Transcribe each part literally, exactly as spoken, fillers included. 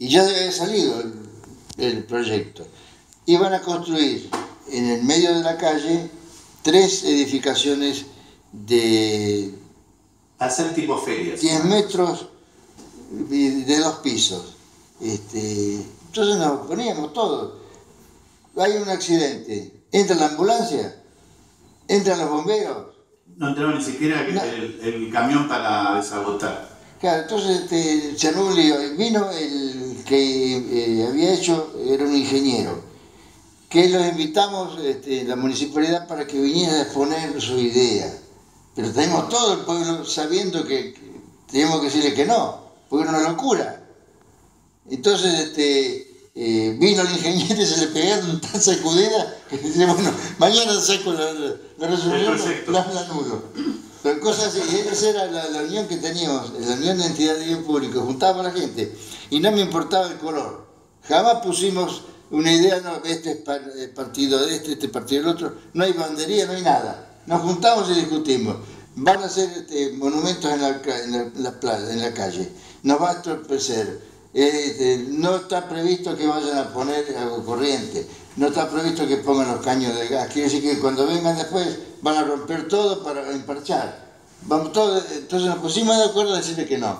y ya debe haber salido el, el proyecto. Iban a construir en el medio de la calle tres edificaciones de hacer tipo ferias, diez metros de dos pisos. Este, entonces nos poníamos todos. Hay un accidente, entra la ambulancia, entran los bomberos. No entraba ni siquiera el, no. el, el camión para desagotar. Claro, entonces este, se armó un lío. Vino el que eh, había hecho, era un ingeniero, que los invitamos, este, la municipalidad, para que viniera a exponer su idea. Pero tenemos todo el pueblo sabiendo que, que tenemos que decirle que no, porque era una locura. Entonces este, eh, vino el ingeniero y se le pegaron tan sacudidas que dice, bueno, mañana saco la, la, la resolución, la, la anulo. Pero cosas así, esa era la, la unión que teníamos, la unión de entidades de bien público, juntábamos a la gente y no me importaba el color. Jamás pusimos una idea, no, este es partido de este, este partido del otro, no hay bandería, no hay nada. Nos juntamos y discutimos. Van a hacer este, monumentos en la, en, la, en, la plaza, en la calle, nos va a estorpecer, este, no está previsto que vayan a poner agua corriente, no está previsto que pongan los caños de gas, quiere decir que cuando vengan después van a romper todo para emparchar. Vamos todos, entonces nos pusimos de acuerdo a decirle que no.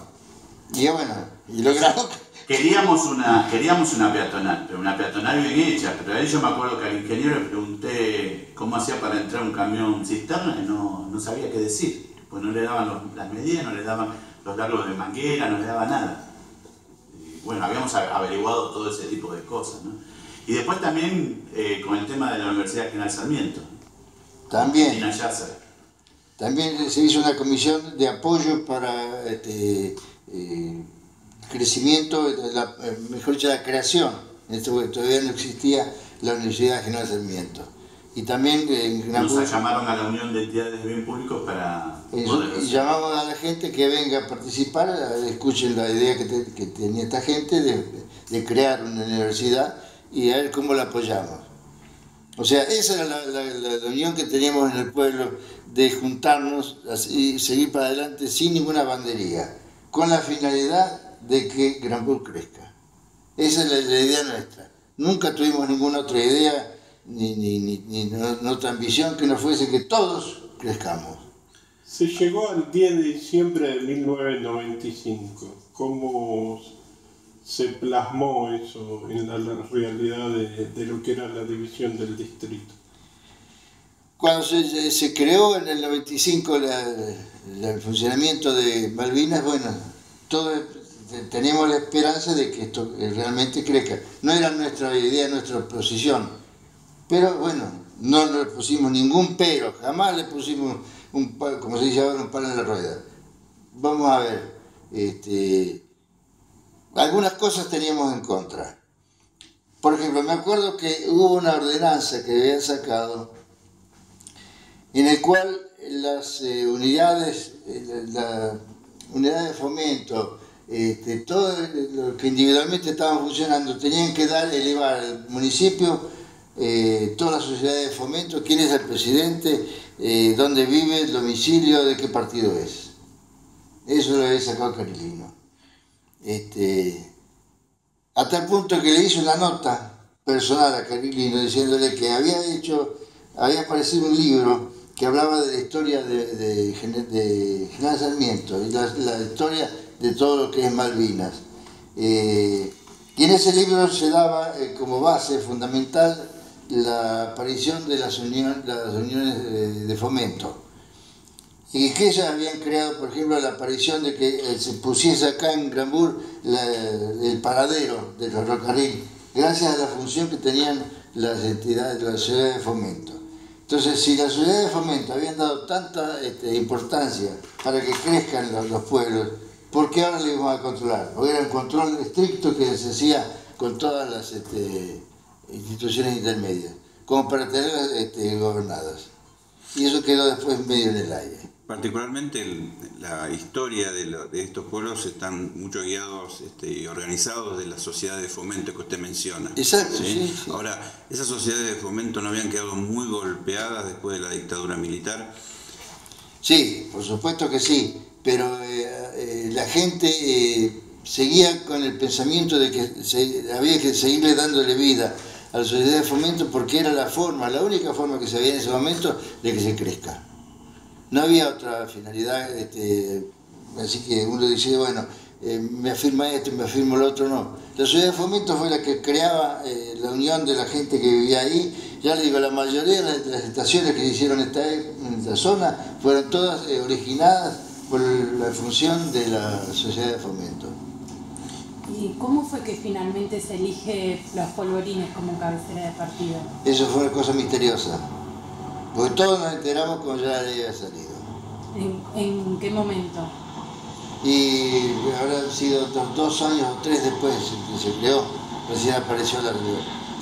Y bueno, y logramos. Queríamos una, queríamos una peatonal, pero una peatonal bien hecha, pero ahí yo me acuerdo que al ingeniero le pregunté cómo hacía para entrar un camión cisterna y no, no sabía qué decir, pues no le daban los, las medidas, no le daban los largos de manguera, no le daban nada. Y bueno, habíamos averiguado todo ese tipo de cosas, ¿no? Y después también eh, con el tema de la Universidad General Sarmiento. También, también se hizo una comisión de apoyo para este, eh, crecimiento, la, mejor dicho, la creación. Esto, todavía no existía la Universidad General Sarmiento. Y también en Gran Bourg, nos llamaron a la Unión de Entidades de Bien Públicos para poder hacer. Y llamamos a la gente que venga a participar, escuchen la idea que, te, que tenía esta gente de, de crear una universidad y a ver cómo la apoyamos. O sea, esa era la, la, la, la unión que teníamos en el pueblo, de juntarnos y seguir para adelante sin ninguna bandería, con la finalidad de que Grand Bourg crezca. Esa es la, la idea nuestra. Nunca tuvimos ninguna otra idea, ni, ni, ni, ni no, no otra ambición que no fuese que todos crezcamos. Se llegó al diez de diciembre de mil novecientos noventa y cinco. ¿Cómo se plasmó eso en la, la realidad de, de lo que era la división del distrito? Cuando se, se creó en el noventa y cinco la, la, el funcionamiento de Malvinas, bueno, todos teníamos la esperanza de que esto realmente crezca. No era nuestra idea, nuestra posición, pero bueno, no le pusimos ningún pero, jamás le pusimos un palo, como se dice ahora, un palo en la rueda. Vamos a ver, este, algunas cosas teníamos en contra. Por ejemplo, me acuerdo que hubo una ordenanza que habían sacado en el cual las eh, unidades, eh, la, la unidad de fomento, este, todo lo que individualmente estaban funcionando, tenían que dar, elevar al municipio, eh, todas las sociedades de fomento, quién es el presidente, eh, dónde vive, el domicilio, de qué partido es. Eso lo había sacado Carilino. Este, a tal punto que le hice una nota personal a Carilino diciéndole que había hecho, había aparecido un libro que hablaba de la historia de, de, de General Sarmiento y la, la historia de todo lo que es Malvinas. Eh, y en ese libro se daba eh, como base fundamental la aparición de las, unión, las uniones de, de fomento. Y que ellas habían creado, por ejemplo, la aparición de que se pusiese acá en Grand Bourg la, el paradero del ferrocarril, gracias a la función que tenían las entidades, las sociedades de fomento. Entonces, si las sociedades de fomento habían dado tanta este, importancia para que crezcan los, los pueblos, ¿por qué ahora le íbamos a controlar? Porque era un control estricto que se hacía con todas las este, instituciones intermedias, como para tenerlas este, gobernadas. Y eso quedó después medio en el aire. Particularmente el, la historia de, lo, de estos pueblos están mucho guiados este, y organizados de la sociedad de fomento que usted menciona. Exacto, ¿sí? Sí, sí. Ahora, esas sociedades de fomento no habían quedado muy golpeadas después de la dictadura militar. Sí, por supuesto que sí, pero eh, eh, la gente eh, seguía con el pensamiento de que se, había que seguirle dándole vida a la sociedad de fomento porque era la forma, la única forma que se había en ese momento de que se crezca. No había otra finalidad, este, así que uno dice, bueno, eh, me afirma esto, me afirma lo otro, no. La sociedad de fomento fue la que creaba eh, la unión de la gente que vivía ahí. Ya le digo, la mayoría de las estaciones que se hicieron esta, en esta zona fueron todas eh, originadas por la función de la sociedad de fomento. ¿Y cómo fue que finalmente se elige los Polvorines como cabecera de partido? Eso fue una cosa misteriosa, porque todos nos enteramos cuando ya había salido. ¿En, en qué momento? Y habrán sido dos, dos años o tres después que se creó, recién apareció la,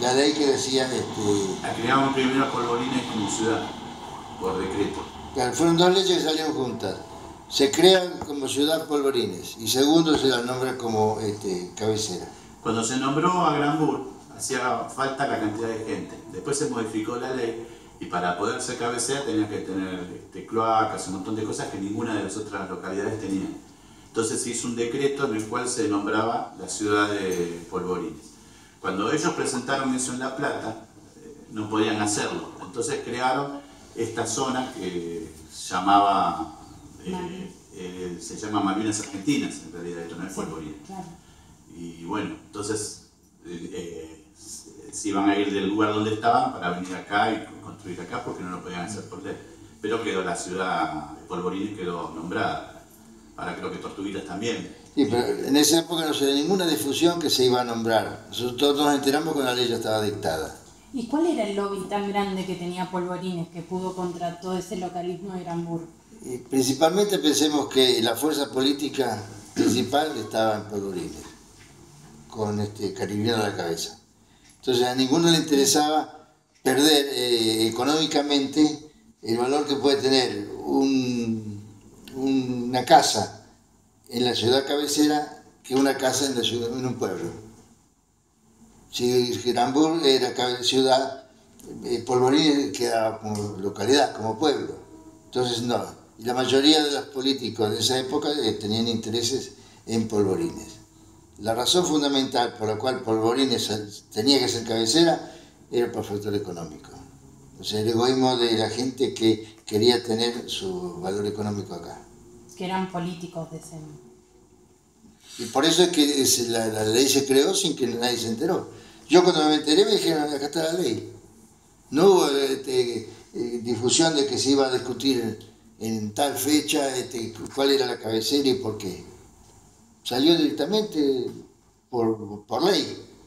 la ley que decía... Este, creamos primero Polvorines como ciudad, por decreto. Fueron dos leyes que salieron juntas. Se crean como ciudad Polvorines y segundo se la nombra como este, cabecera. Cuando se nombró a Grand Bourg hacía falta la cantidad de gente. Después se modificó la ley y para poder ser cabecera tenías que tener este, cloacas, un montón de cosas que ninguna de las otras localidades tenían. Entonces se hizo un decreto en el cual se nombraba la ciudad de Polvorines. Cuando ellos presentaron eso en La Plata, eh, no podían hacerlo. Entonces crearon esta zona que se llamaba... Eh, eh, se llama Malvinas Argentinas, en realidad, esto no es Polvorines. Sí, claro. Y bueno, entonces eh, eh, se iban a ir del lugar donde estaban para venir acá y construir acá porque no lo podían hacer por ley. Pero quedó la ciudad de Polvorines, quedó nombrada. Ahora creo que Tortuguitas también. Sí, pero en esa época no se dio ninguna difusión que se iba a nombrar. Nosotros nos enteramos cuando la ley ya estaba dictada. ¿Y cuál era el lobby tan grande que tenía Polvorines que pudo contra todo ese localismo de Grand Bourg? Y principalmente pensemos que la fuerza política principal estaba en Polvorines, con este Carilino a la cabeza. Entonces a ninguno le interesaba perder eh, económicamente el valor que puede tener un, una casa en la ciudad cabecera que una casa en, la ciudad, en un pueblo. Si Grand Bourg era ciudad, eh, Polvorines quedaba como localidad, como pueblo. Entonces no. Y la mayoría de los políticos de esa época eh, tenían intereses en Polvorines. La razón fundamental por la cual Polvorines tenía que ser cabecera era por factor económico. O sea, el egoísmo de la gente que quería tener su valor económico acá. Que eran políticos de ese... Y por eso es que es, la, la ley se creó sin que nadie se enteró. Yo cuando me enteré me dijeron, acá está la ley. No hubo este, difusión de que se iba a discutir... en tal fecha, este, cuál era la cabecera y por qué. Salió directamente por, por ley.